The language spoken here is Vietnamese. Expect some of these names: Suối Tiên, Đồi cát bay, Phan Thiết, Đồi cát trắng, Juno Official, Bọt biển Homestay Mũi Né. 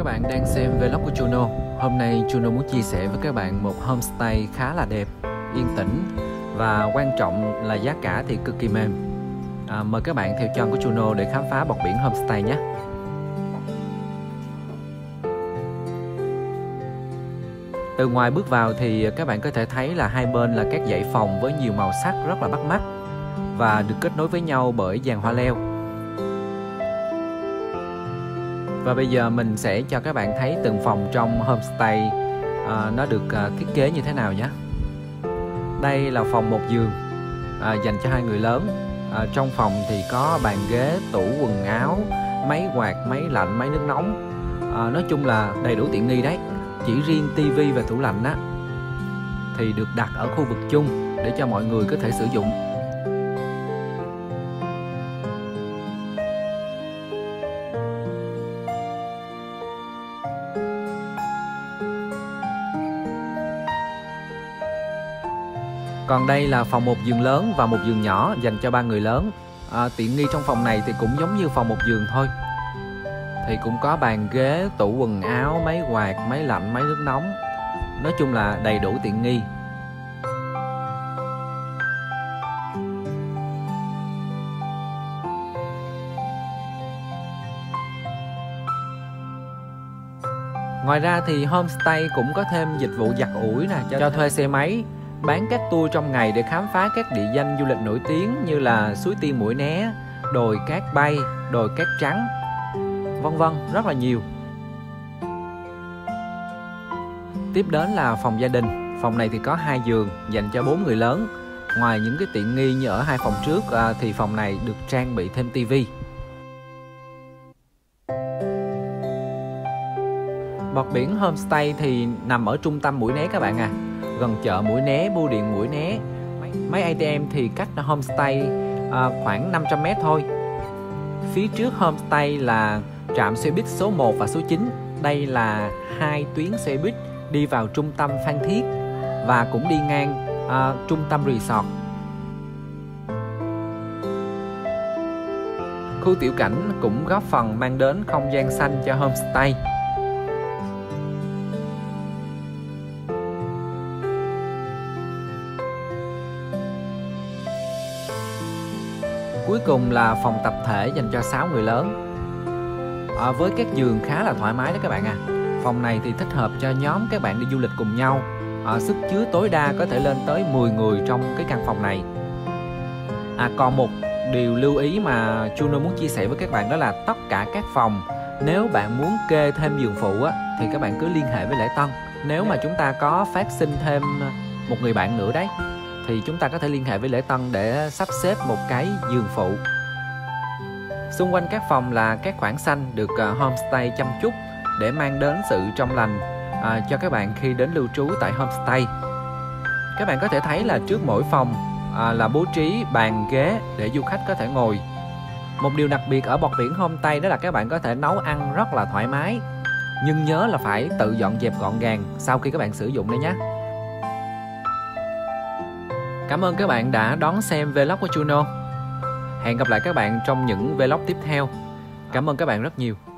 các bạn đang xem vlog của Juno. Hôm nay Juno muốn chia sẻ với các bạn một homestay khá là đẹp, yên tĩnh và quan trọng là giá cả thì cực kỳ mềm. Mời các bạn theo chân của Juno để khám phá Bọt Biển Homestay nhé. Từ ngoài bước vào thì các bạn có thể thấy là hai bên là các dãy phòng với nhiều màu sắc rất là bắt mắt và được kết nối với nhau bởi dàn hoa leo. Và bây giờ mình sẽ cho các bạn thấy từng phòng trong homestay nó được thiết kế như thế nào nhé. Đây là phòng một giường dành cho hai người lớn. Trong phòng thì có bàn ghế, tủ quần áo, máy quạt, máy lạnh, máy nước nóng. Nói chung là đầy đủ tiện nghi đấy. Chỉ riêng tivi và tủ lạnh á thì được đặt ở khu vực chung để cho mọi người có thể sử dụng. Còn đây là phòng một giường lớn và một giường nhỏ dành cho ba người lớn. Tiện nghi trong phòng này thì cũng giống như phòng một giường thôi. Thì cũng có bàn ghế, tủ quần áo, máy quạt, máy lạnh, máy nước nóng. Nói chung là đầy đủ tiện nghi. Ngoài ra thì homestay cũng có thêm dịch vụ giặt ủi nè, cho thuê xe máy, bán các tour trong ngày để khám phá các địa danh du lịch nổi tiếng như là Suối Tiên Mũi Né, Đồi Cát Bay, Đồi Cát Trắng, vân vân, rất là nhiều. Tiếp đến là phòng gia đình. Phòng này thì có hai giường dành cho bốn người lớn. Ngoài những cái tiện nghi như ở hai phòng trước thì phòng này được trang bị thêm tivi. Bọt Biển Homestay thì nằm ở trung tâm Mũi Né các bạn à, gần chợ Mũi Né, bưu điện Mũi Né. Máy ATM thì cách homestay khoảng 500m thôi. Phía trước homestay là trạm xe buýt số 1 và số 9. Đây là hai tuyến xe buýt đi vào trung tâm Phan Thiết và cũng đi ngang trung tâm resort. Khu tiểu cảnh cũng góp phần mang đến không gian xanh cho homestay. Cuối cùng là phòng tập thể dành cho 6 người lớn. Với các giường khá là thoải mái đó các bạn à. Phòng này thì thích hợp cho nhóm các bạn đi du lịch cùng nhau. Sức chứa tối đa có thể lên tới 10 người trong cái căn phòng này. Còn một điều lưu ý mà Juno muốn chia sẻ với các bạn đó là tất cả các phòng, nếu bạn muốn kê thêm giường phụ á, thì các bạn cứ liên hệ với lễ tân. Nếu mà chúng ta có phát sinh thêm một người bạn nữa đấy thì chúng ta có thể liên hệ với lễ tân để sắp xếp một cái giường phụ. Xung quanh các phòng là các khoảng xanh được homestay chăm chút để mang đến sự trong lành cho các bạn khi đến lưu trú tại homestay. Các bạn có thể thấy là trước mỗi phòng là bố trí bàn ghế để du khách có thể ngồi. Một điều đặc biệt ở Bọt Biển Homestay đó là các bạn có thể nấu ăn rất là thoải mái. Nhưng nhớ là phải tự dọn dẹp gọn gàng sau khi các bạn sử dụng đấy nhé. Cảm ơn các bạn đã đón xem vlog của Juno. Hẹn gặp lại các bạn trong những vlog tiếp theo. Cảm ơn các bạn rất nhiều.